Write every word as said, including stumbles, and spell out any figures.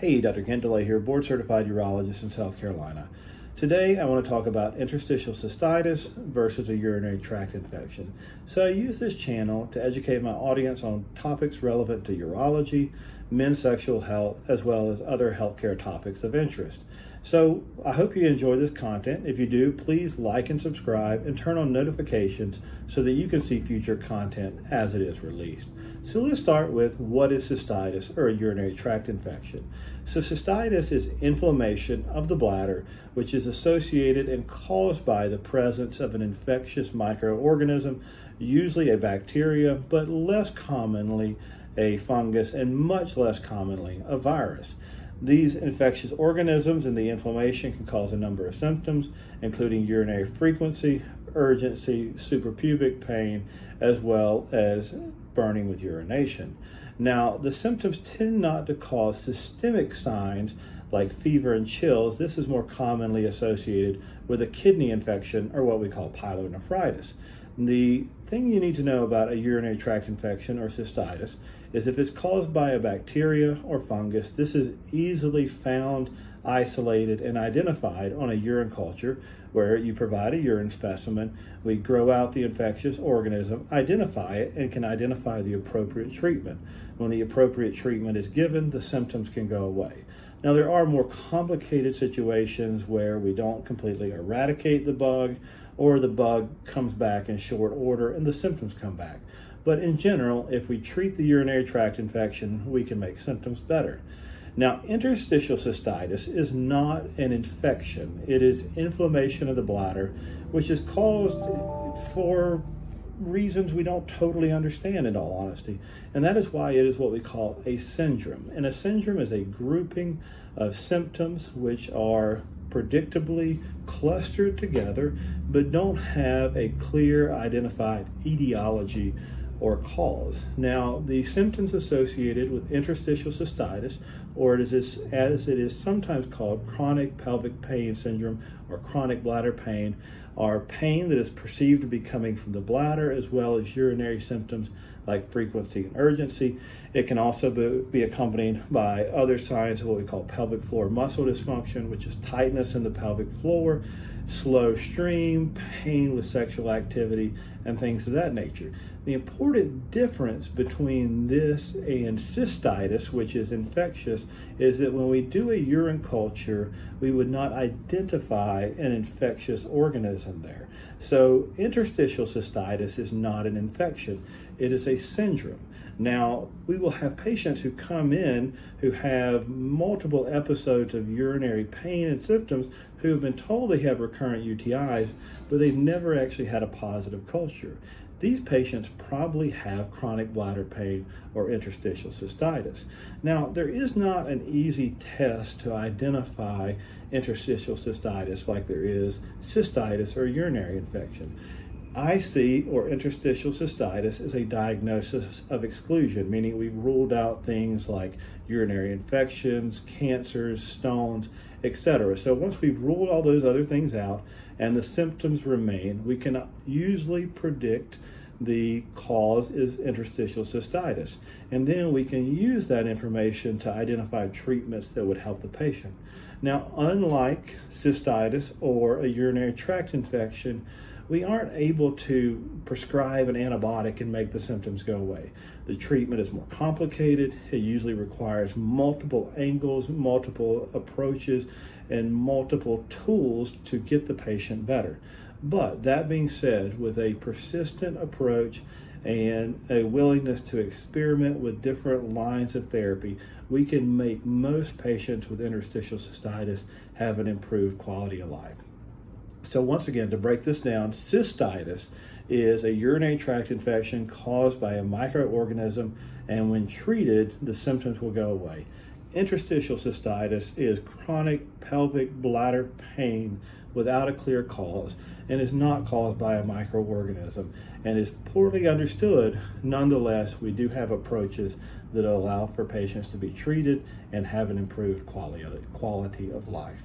Hey, Doctor Kent DeLay here, board-certified urologist in South Carolina. Today, I want to talk about interstitial cystitis versus a urinary tract infection. So I use this channel to educate my audience on topics relevant to urology, men's sexual health, as well as other healthcare topics of interest. So I hope you enjoy this content. If you do, please like and subscribe and turn on notifications so that you can see future content as it is released. So let's start with what is cystitis or a urinary tract infection. So cystitis is inflammation of the bladder, which is associated and caused by the presence of an infectious microorganism, usually a bacteria, but less commonly a fungus and much less commonly a virus. These infectious organisms and the inflammation can cause a number of symptoms, including urinary frequency, urgency, suprapubic pain, as well as burning with urination. Now, the symptoms tend not to cause systemic signs like fever and chills. This is more commonly associated with a kidney infection or what we call pyelonephritis. The thing you need to know about a urinary tract infection or cystitis is if it's caused by a bacteria or fungus, this is easily found, isolated, and identified on a urine culture where you provide a urine specimen, we grow out the infectious organism, identify it, and can identify the appropriate treatment. When the appropriate treatment is given, the symptoms can go away. Now, there are more complicated situations where we don't completely eradicate the bug, or the bug comes back in short order and the symptoms come back. But in general, if we treat the urinary tract infection, we can make symptoms better. Now, interstitial cystitis is not an infection. It is inflammation of the bladder, which is caused for reasons we don't totally understand, in all honesty. And that is why it is what we call a syndrome. And a syndrome is a grouping of symptoms which are predictably clustered together, but don't have a clear identified etiology or cause. Now, the symptoms associated with interstitial cystitis, or it is, as it is sometimes called, chronic pelvic pain syndrome or chronic bladder pain, are pain that is perceived to be coming from the bladder, as well as urinary symptoms like frequency and urgency. It can also be, be accompanied by other signs of what we call pelvic floor muscle dysfunction, which is tightness in the pelvic floor, slow stream, pain with sexual activity, and things of that nature. The important difference between this and cystitis, which is infectious, is that when we do a urine culture, we would not identify an infectious organism there. So interstitial cystitis is not an infection. It is a syndrome. Now, we will have patients who come in who have multiple episodes of urinary pain and symptoms who have been told they have recurrent U T Is, but they've never actually had a positive culture. These patients probably have chronic bladder pain or interstitial cystitis. Now, there is not an easy test to identify interstitial cystitis like there is cystitis or urinary infection. I C or interstitial cystitis is a diagnosis of exclusion, meaning we've ruled out things like urinary infections, cancers, stones, et cetera. So once we've ruled all those other things out and the symptoms remain, we can usually predict the cause is interstitial cystitis. And then we can use that information to identify treatments that would help the patient. Now, unlike cystitis or a urinary tract infection, we aren't able to prescribe an antibiotic and make the symptoms go away. The treatment is more complicated. It usually requires multiple angles, multiple approaches, and multiple tools to get the patient better. But that being said, with a persistent approach and a willingness to experiment with different lines of therapy, we can make most patients with interstitial cystitis have an improved quality of life. So once again, to break this down, cystitis is a urinary tract infection caused by a microorganism, and when treated, the symptoms will go away. Interstitial cystitis is chronic pelvic bladder pain without a clear cause and is not caused by a microorganism and is poorly understood. Nonetheless, we do have approaches that allow for patients to be treated and have an improved quality of life.